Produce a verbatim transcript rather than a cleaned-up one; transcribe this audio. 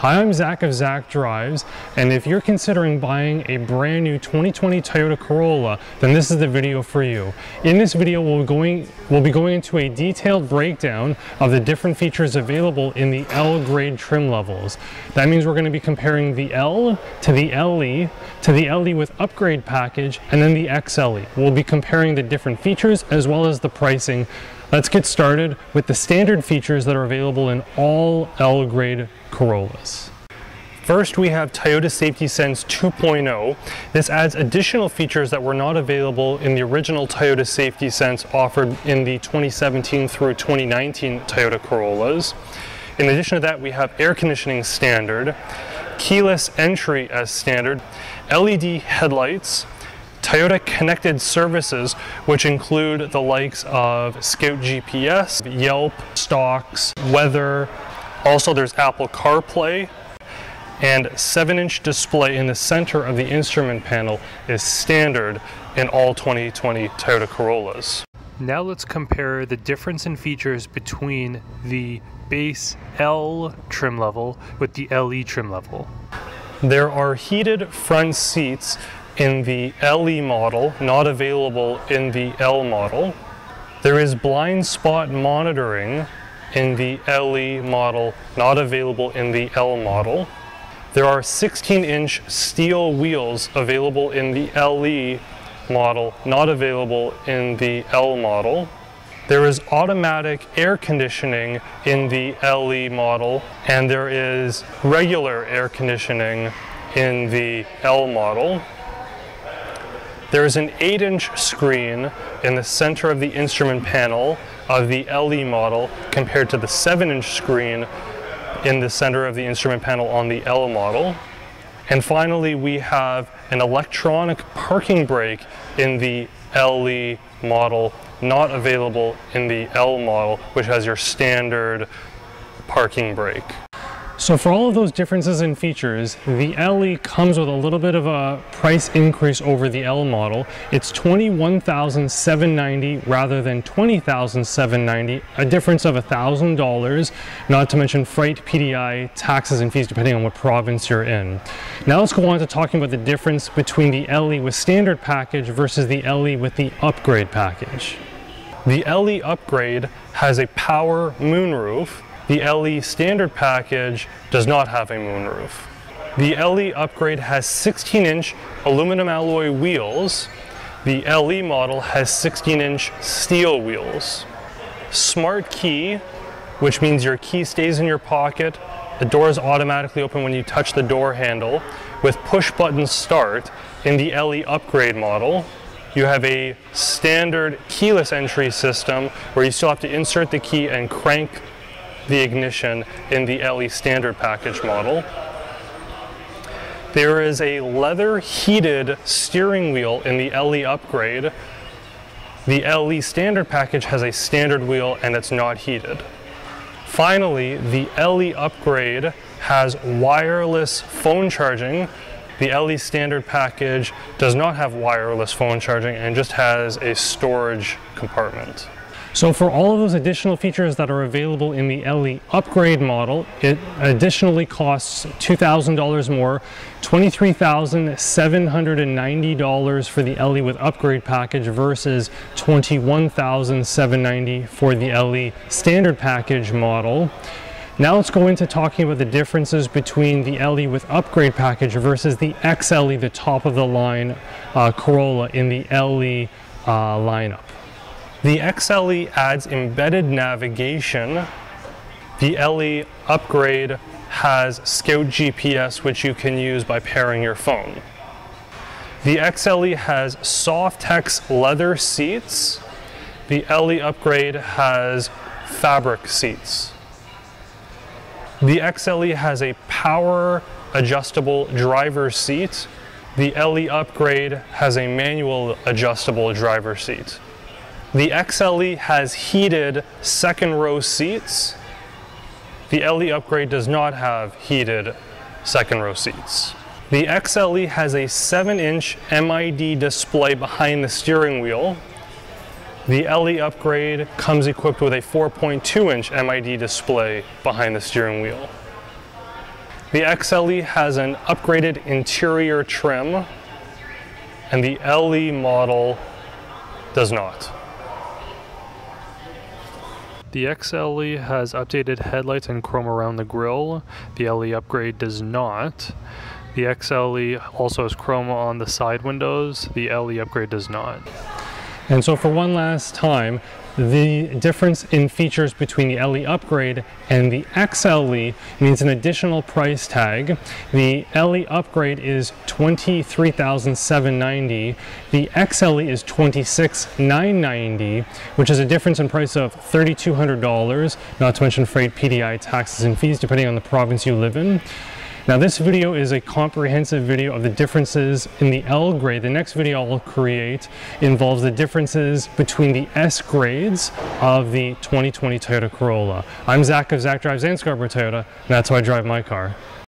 Hi, I'm Zach of Zach Drives, and if you're considering buying a brand new twenty twenty Toyota Corolla, then this is the video for you. In this video, we'll be going, we'll be going into a detailed breakdown of the different features available in the L grade trim levels. That means we're going to be comparing the L to the L E, to the L E with upgrade package, and then the X L E. We'll be comparing the different features as well as the pricing. Let's get started with the standard features that are available in all L-grade Corollas. First, we have Toyota Safety Sense two point oh. This adds additional features that were not available in the original Toyota Safety Sense offered in the twenty seventeen through twenty nineteen Toyota Corollas. In addition to that, we have air conditioning standard, keyless entry as standard, L E D headlights, Toyota connected services, which include the likes of Scout G P S, Yelp, Stocks, weather. Also, there's Apple CarPlay, and seven inch display in the center of the instrument panel is standard in all twenty twenty Toyota Corollas. Now let's compare the difference in features between the base L trim level with the L E trim level. There are heated front seats in the L E model, not available in the L model. There is blind spot monitoring in the L E model, not available in the L model. There are sixteen inch steel wheels available in the L E model, not available in the L model. There is automatic air conditioning in the L E model, and there is regular air conditioning in the L model. There is an eight inch screen in the center of the instrument panel of the L E model compared to the seven inch screen in the center of the instrument panel on the L model. And finally, we have an electronic parking brake in the L E model, not available in the L model, which has your standard parking brake. So for all of those differences in features, the L E comes with a little bit of a price increase over the L model. It's twenty-one thousand seven hundred ninety dollars rather than twenty thousand seven hundred ninety dollars, a difference of one thousand dollars, not to mention freight, P D I, taxes and fees, depending on what province you're in. Now let's go on to talking about the difference between the L E with standard package versus the L E with the upgrade package. The L E upgrade has a power moonroof. The L E standard package does not have a moonroof. The L E upgrade has sixteen inch aluminum alloy wheels. The L E model has sixteen inch steel wheels. Smart key, which means your key stays in your pocket. The doors automatically open when you touch the door handle. With push button start in the L E upgrade model, you have a standard keyless entry system where you still have to insert the key and crank the ignition in the L E standard package model. There is a leather heated steering wheel in the L E upgrade. The L E standard package has a standard wheel and it's not heated. Finally, the L E upgrade has wireless phone charging. The L E standard package does not have wireless phone charging and just has a storage compartment. So for all of those additional features that are available in the L E upgrade model, it additionally costs two thousand dollars more, twenty-three thousand seven hundred ninety dollars for the L E with upgrade package versus twenty-one thousand seven hundred ninety dollars for the L E standard package model. Now let's go into talking about the differences between the L E with upgrade package versus the X L E, the top of the line uh, Corolla in the L E uh, lineup. The X L E adds embedded navigation. The L E upgrade has Scout G P S, which you can use by pairing your phone. The X L E has Softex leather seats. The L E upgrade has fabric seats. The X L E has a power adjustable driver's seat. The L E upgrade has a manual adjustable driver's seat. The X L E has heated second row seats. The L E upgrade does not have heated second row seats. The X L E has a seven inch M I D display behind the steering wheel. The L E upgrade comes equipped with a four point two inch M I D display behind the steering wheel. The X L E has an upgraded interior trim, and the L E model does not. The X L E has updated headlights and chrome around the grille. The L E upgrade does not. The X L E also has chrome on the side windows. The L E upgrade does not. And so for one last time, the difference in features between the L E upgrade and the X L E means an additional price tag. The L E upgrade is twenty-three thousand seven hundred ninety dollars. The X L E is twenty-six thousand nine hundred ninety dollars, which is a difference in price of three thousand two hundred dollars, not to mention freight, P D I, taxes, and fees, depending on the province you live in. Now, this video is a comprehensive video of the differences in the L grade. The next video I'll create involves the differences between the S grades of the twenty twenty Toyota Corolla. I'm Zach of Zach Drives and Scarborough Toyota, and that's how I drive my car.